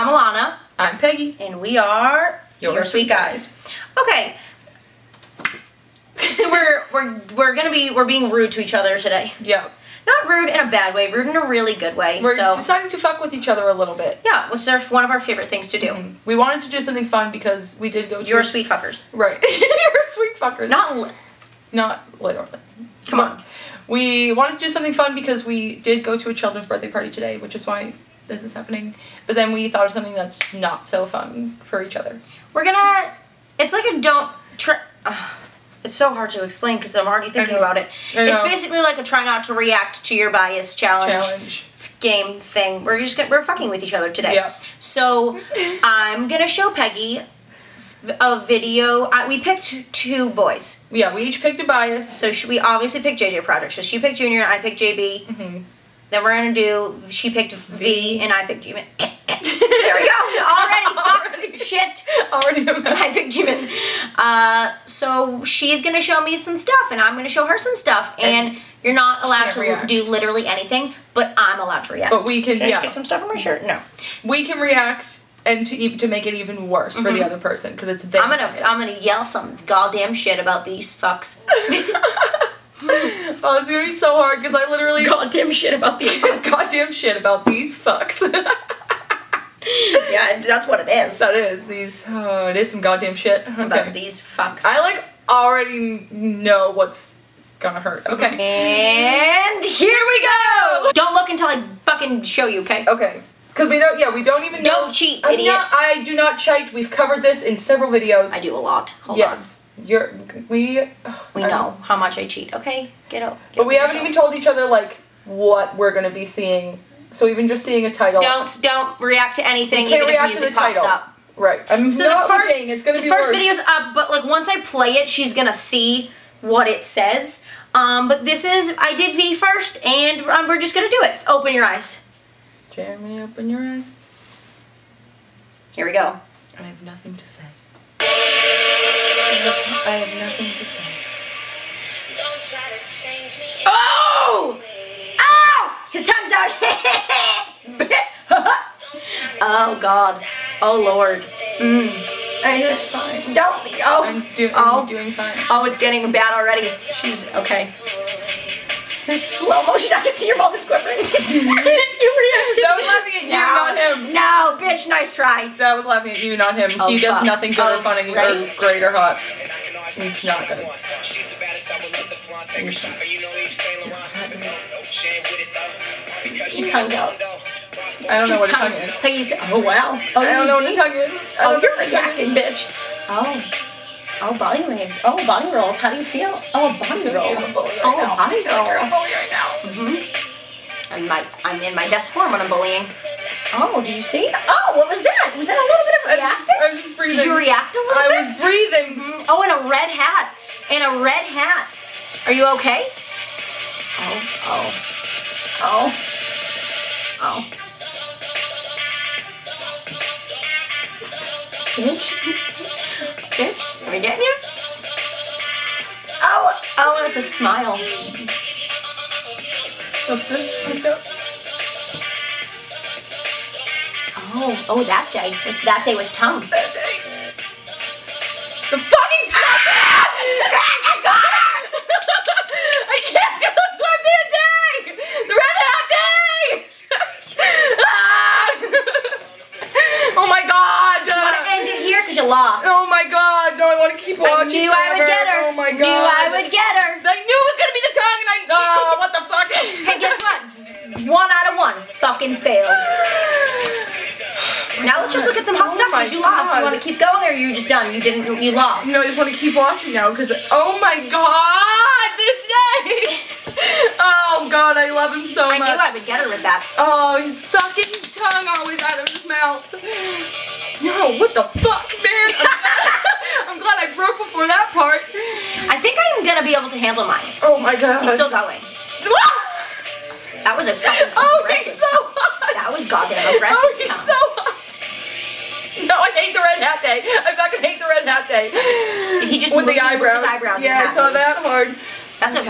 I'm Alana. I'm Peggy. And we are Your Sweet Guys. Okay. So we're being rude to each other today. Yeah. Not rude in a bad way, rude in a really good way. We're deciding to fuck with each other a little bit. Yeah, which is one of our favorite things to do. Mm-hmm. We wanted to do something fun because we did go to... You're sweet fuckers. Right. You're sweet fuckers. Not literally. Come on. We wanted to do something fun because we did go to a children's birthday party today, which is why this is happening. But then we thought of something that's not so fun for each other. We're gonna... It's like a don't... It's so hard to explain because I'm already thinking about it. It's basically like a try not to react to your bias challenge game thing. We're fucking with each other today. Yeah. So I'm gonna show Peggy a video. We picked two boys. Yeah, we each picked a bias. So we obviously picked JJ Project. So she picked Junior, I picked JB. Mm-hmm. Then we're gonna do. She picked V and I picked Jimin. There we go. Already. Fuck. Shit. Already. I picked Jimin. So she's gonna show me some stuff, and I'm gonna show her some stuff, and you're not allowed to do literally anything, but I'm allowed to react. But we can. Can I just get some stuff on my shirt? No. We can react. And to make it even worse for the other person, because it's their bias. I'm gonna yell some goddamn shit about these fucks. Oh, it's gonna be so hard because I literally goddamn shit about these fucks. Goddamn shit about these fucks. Yeah, that's what it is. That is these. Oh, it is some goddamn shit about these fucks. I like already know what's gonna hurt. Okay. And here we go. Don't look until I fucking show you. Okay. Okay. Because we don't, yeah, we don't even know. Don't cheat, idiot. I do not cheat. We've covered this in several videos. I do a lot. Hold on. We know how much I cheat, okay? Get out. But we haven't even told each other, like, what we're going to be seeing. So even just seeing a title. Don't react to anything even if music pops up. Right. I'm not looking. It's going to be worse. The first video's up, but, like, once I play it, she's going to see what it says. But this is, I did V first, and we're just going to do it. So open your eyes. Jeremy, open your eyes. Here we go. I have nothing to say. I have nothing to say. Don't try to change me. Oh! Oh! His tongue's out. Oh, God. Oh, Lord. It's fine. Don't. Oh. I'm doing fine. Oh, it's getting bad already. She's okay. Slow motion, I can see your mouth is quivering. That was laughing at you, not him. No, bitch, nice try. That was laughing at you, not him. Oh, he does nothing good or funny or great or hot. It's not good. She's tongued out. I don't know what a tongue is. Please. Oh, wow. Oh, I don't know what a tongue is. Oh, you're reacting, bitch. Oh. Oh, body waves. Oh, body rolls. How do you feel? Oh, body roll. Oh, body roll. I'm bullying right now. I'm in my best form when I'm bullying. Oh, did you see? Oh, what was that? Was that a little bit of reacting? I was just breathing. Did you react a little bit? I was breathing. Oh, and a red hat. And a red hat. Are you okay? Oh, oh. Oh. Oh. Bitch. Bitch, are we getting you? Oh, oh, it's a smile. Oh, oh, that day with tongue. That day. The fucking sweatband! I got it! I can't do the sweatband day! The red hat day! Oh my God! Do you want to end it here because you lost? Oh my God! No, I want to keep watching. I knew I would get her. Oh my God. I knew I would get her. I knew it was gonna be the tongue, and I. Oh, what the fuck? Hey, guess what? 1 out of 1 fucking failed. Now let's just look at some hot stuff because you lost. You want to keep going, or you're just done? You didn't. You lost. No, I just want to keep watching now because. Oh my God, this day. Oh God, I love him so much. I knew I would get her with that. Oh, his fucking tongue always out of his mouth. No, what the fuck, man? I'm glad I broke before that part. I think I'm gonna be able to handle mine. Oh my God. He's still going. That was a fucking aggressive. He's so hot. That was goddamn aggressive. Oh, he's so hot. No, I hate the red hat day. I fucking hate the red hat day. He just with the eyebrows. His eyebrows. Yeah, I saw that hard. That's a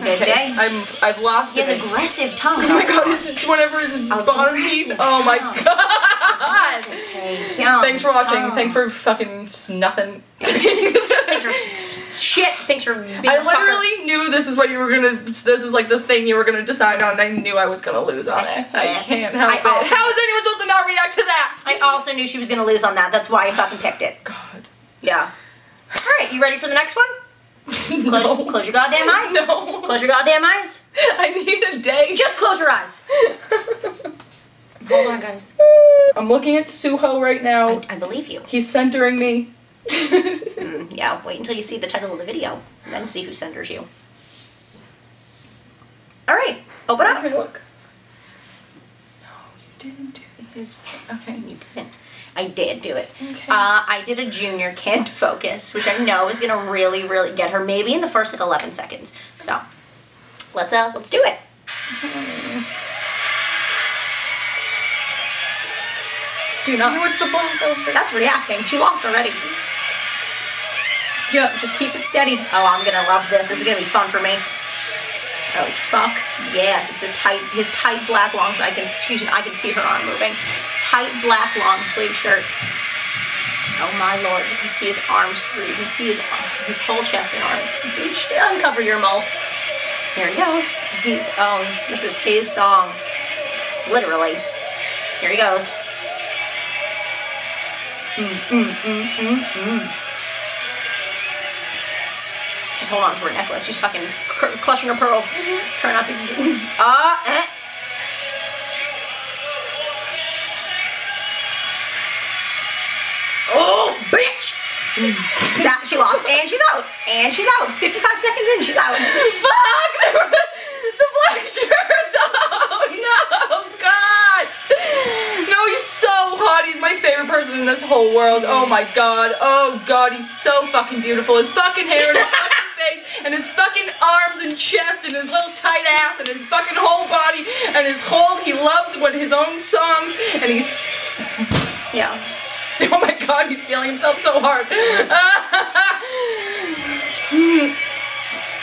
good day. I've lost it. He has aggressive tongue. Oh my God, it's whenever his bottom teeth. Oh my God. god! Thanks for watching. Oh. Thanks for fucking nothing. Thanks for shit. Thanks for being I literally knew this is what you were gonna. This is like the thing you were gonna decide on. And I knew I was gonna lose on it. I can't help it. How is anyone supposed to not react to that? I also knew she was gonna lose on that. That's why I fucking picked it. God. Yeah. All right. You ready for the next one? Close your goddamn eyes. No. Close your goddamn eyes. I need a day. Just close your eyes. Hold on, guys. I'm looking at Suho right now. I believe you. He's centering me. Yeah, wait until you see the title of the video. And then see who centers you. Alright, open up. Look. No, you didn't do this. Okay, you didn't. I did do it. Okay. I did a Junior can't focus, which I know is gonna really, really get her, maybe in the first like 11 seconds. So let's do it. Do not know what's the point over. That's reacting. She lost already. Yeah, just keep it steady. Oh, I'm gonna love this. This is gonna be fun for me. Oh fuck yes! It's a tight, his tight black long. So I can see her arm moving. Tight black long sleeve shirt. Oh my lord! You can see his arms through. You can see his whole chest and arms. Bitch, uncover your mouth. There he goes. He's this is his song. Literally. Here he goes. She's holding on to her necklace. She's fucking clutching her pearls. Try not to. Oh, bitch! That she lost, and she's out, 55 seconds in, she's out. Fuck! The black shirt. Oh no, God! No, he's so hot. He's my favorite person in this whole world. Oh my god. Oh god, he's so fucking beautiful. His fucking hair and his fucking face and his fucking arms and chest and his little tight ass and his fucking whole body and his whole he loves when his own songs and he's yeah. Oh my god, he's feeling himself so hard.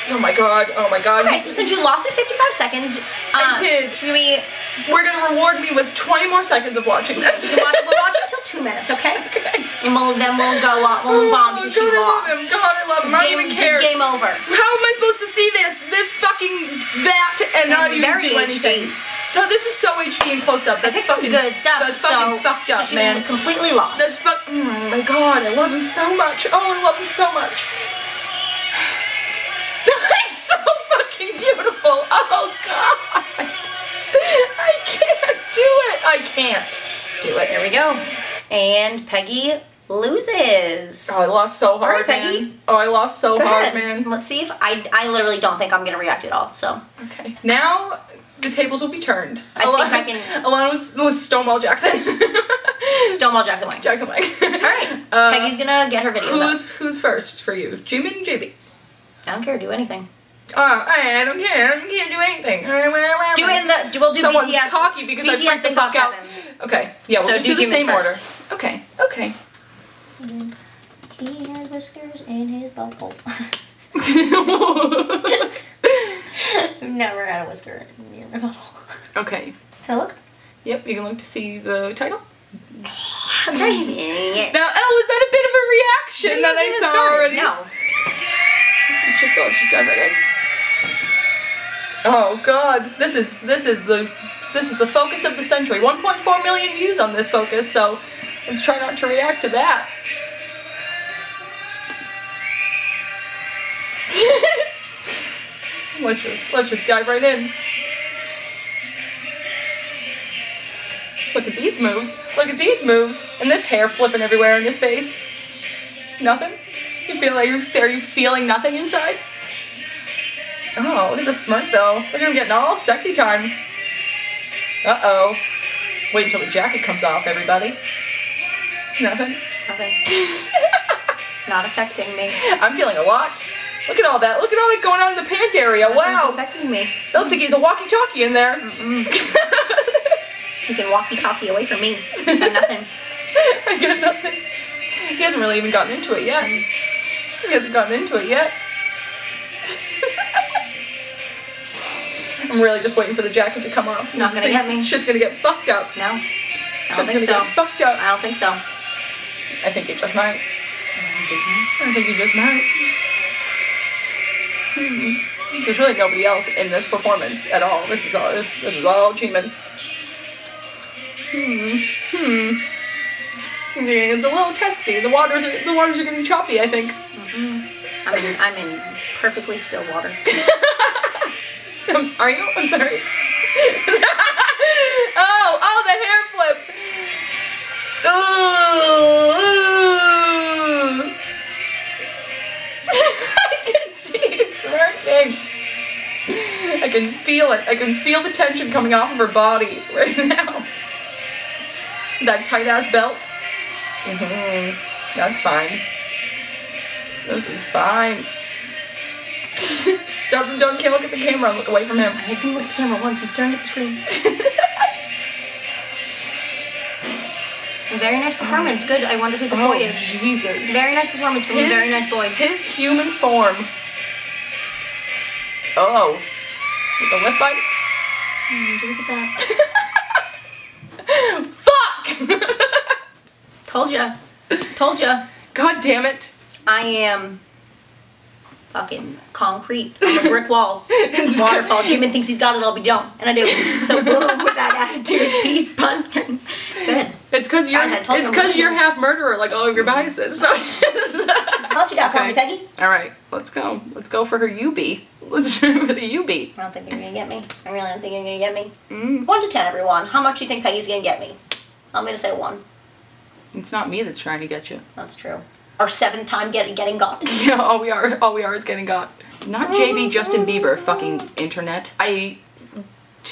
Oh my god, oh my god. Okay, so since you lost at 55 seconds, we're gonna reward me with 20 more seconds of watching this. We'll watch it until 2 minutes, okay? Okay. And then we'll go on, we'll move on because she lost. I love him. God, I love him. I don't even care. Game over. How am I supposed to see this? This fucking that and not even do anything. HD. So this is so HD and close up. That's fucking good stuff. That's fucking fucked up, so man. Completely lost. That's oh my god, I love him so much. Oh, I love him so much. He's so fucking beautiful. Oh god. I can't do it. I can't do it. There we go. And Peggy loses. Oh, I lost so hard, all right, Peggy. Man. Oh, I lost so hard, man. Let's see if I literally don't think I'm gonna react at all. So okay. Now the tables will be turned. I think I can. Alana was Stonewall Jackson. Stonewall Jackson Mike. Jackson Mike. All right. Peggy's gonna get her videos Who's first for you? Jimin, JB. I don't care. Do anything. I don't care. I can't do anything. Do it in the. We'll do someone's BTS. Someone's cocky because BTS I freaked the fuck out. Okay. Yeah. We'll just do the same order. Okay. Okay. He has whiskers in his butthole. I've never had a whisker near my butthole. Okay. Can I look? Yep. You can look to see the title. Okay. Now, oh, was that a bit of a reaction that I saw already? No. Just go, just dive right in. Oh god, this is the focus of the century. 1.4 million views on this focus, so let's try not to react to that. let's just dive right in. Look at these moves. Look at these moves, and this hair flipping everywhere in his face. Nothing. You feel like are you feeling nothing inside? Oh, look at the smirk though. Look at him getting all sexy time. Uh-oh. Wait until the jacket comes off, everybody. Nothing. Nothing. Not affecting me. I'm feeling a lot. Look at all that. Look at all that going on in the pant area. Wow. It's affecting me. That looks like he's a walkie-talkie in there. You can walkie-talkie away from me. I got nothing. I got nothing. He hasn't really even gotten into it yet. He hasn't gotten into it yet. I'm really just waiting for the jacket to come off. Not gonna get me. Shit's gonna get fucked up. No. I don't think so. Fucked up. I don't think so. I think it just might. I think you just might. Mm-hmm. There's really nobody else in this performance at all. This is all. This is all Jimin. It's a little testy. The waters are getting choppy, I think. Mm-hmm. I'm in perfectly still water. I'm sorry. oh, the hair flip. Ooh. I can see it smirking. I can feel it. I can feel the tension coming off of her body right now. That tight ass belt. Mm-hmm. That's fine. This is fine. Stop him, don't look at the camera, look away from him. I can look at the camera once, he's staring at the screen. Very nice performance, good. I wonder who this boy is. Jesus. Very nice performance from a very nice boy. His human form. Oh. With the lip bite? Look at that. Fuck! Told ya. Told ya. God damn it. I am fucking concrete on a brick wall. Waterfall. Jimin thinks he's got it, I'll be dumb. And I do. So whoa, with that attitude, he's punting. Good. It's because you're half murderer, like all of your biases. So else you got for me, Peggy? Alright, let's go. Let's go for her UB. Let's do for the UB. I don't think you're gonna get me. I really don't think you're gonna get me. 1 to 10, everyone. How much do you think Peggy's gonna get me? I'm gonna say 1. It's not me that's trying to get you. That's true. Our 7th time getting got. Yeah, all we are is getting got. Not JB, Justin Bieber, fucking internet. I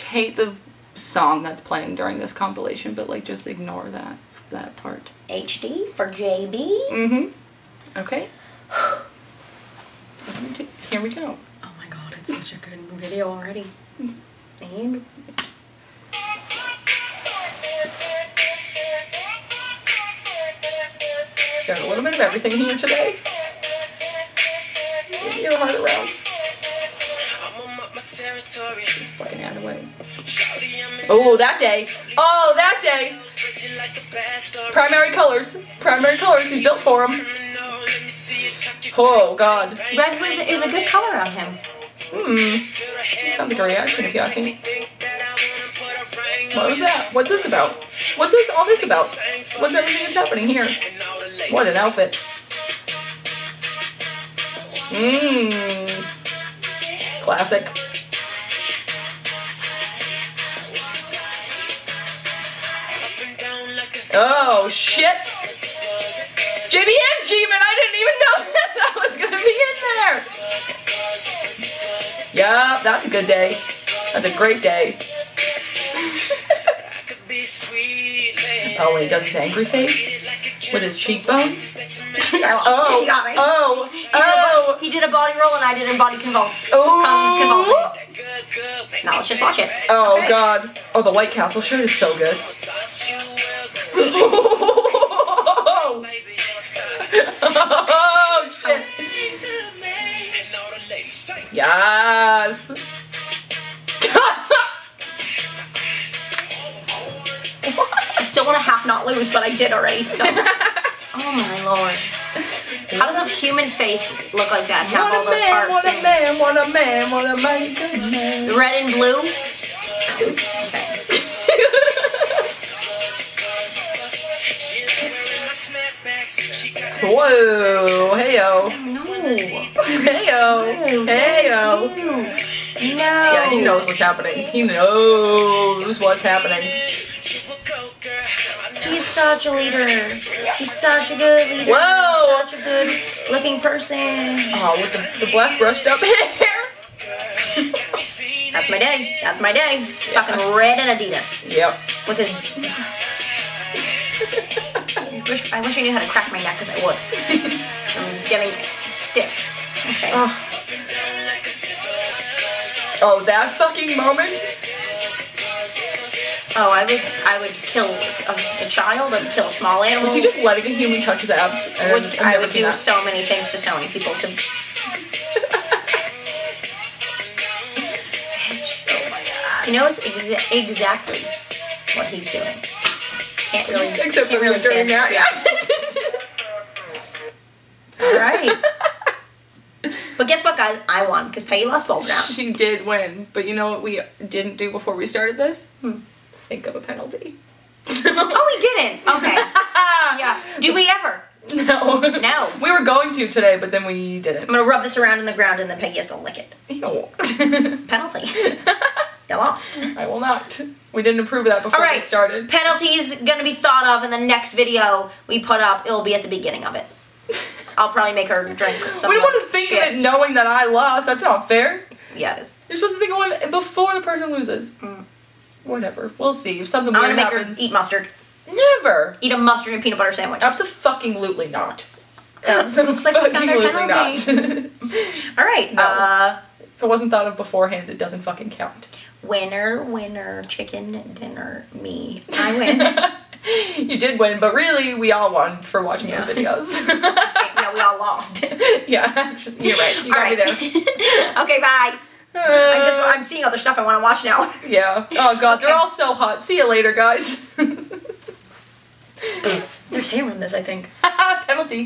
hate the song that's playing during this compilation, but like just ignore that part. HD for JB. Mm-hmm. Okay. Here we go. Oh my god, it's such a good video already. And got a little bit of everything here today. Give your heart around. Just fucking out of the way. Oh, that day. Oh, that day. Primary colors. Primary colors. He's built for them. Oh, God. Red is a good color on him. Sounds like a reaction if you ask me. What was that? What's this about? What's this? All this about? What's everything that's happening here? What an outfit. Classic. Oh, shit. JB and Jimin, I didn't even know that was gonna be in there. Yeah, that's a good day. That's a great day. Oh, and he does his angry face with his cheekbones. Oh, he did a body roll and I did a body convulse. Oh, now let's just watch it. Oh, okay. God. Oh, the White Castle shirt is so good. Oh, shit. Yes. I want to half not lose, but I did already, so. Oh my lord. How does a human face look like that and have all those parts? What a man. The red and blue? Whoa, hey-o. No. Hey-o. Hey-o. No. Yeah, he knows what's happening. He knows what's happening. He's such a leader. He's such a good leader. Whoa! He's such a good looking person. Oh, with the black brushed up hair. That's my day. That's my day. Yeah. Fucking red and Adidas. Yep. With his... I wish I knew how to crack my neck because I would. I'm getting stiff. Okay. Oh, that fucking moment? Oh, I would kill a child. I'd kill a small animal. Was he just letting a human touch his abs? I would do that. So many things to so many people. To oh my god! He knows exactly what he's doing. can't really. Except for really doing that. Yeah. All right. But guess what, guys? I won because Peggy lost both rounds. She did win, but you know what we didn't do before we started this? Think of a penalty. Oh, we didn't. Okay. Yeah. Do we ever? No. No. We were going to today, but then we didn't. I'm gonna rub this around in the ground, and then Peggy has to lick it. Ew. Penalty. You lost. I will not. We didn't approve of that before we started. Penalties gonna be thought of in the next video we put up. It'll be at the beginning of it. I'll probably make her drink some. We don't want to think of it knowing that I lost. That's not fair. Yeah, it is. You're supposed to think of one before the person loses. Whatever. We'll see. If something weird happens. I'm gonna make her eat mustard. Never. Eat a mustard and peanut butter sandwich. Absolutely not. Absolutely not. Alright. No. If it wasn't thought of beforehand, it doesn't fucking count. Winner, winner, chicken dinner, me. I win. You did win, but really, we all won for watching those videos. Yeah, we all lost. Yeah, actually, you're right. You got me there. Okay, bye. I'm seeing other stuff I want to watch now. Yeah. Oh, God, they're all so hot. See you later, guys. There's hair in this, I think. Penalty.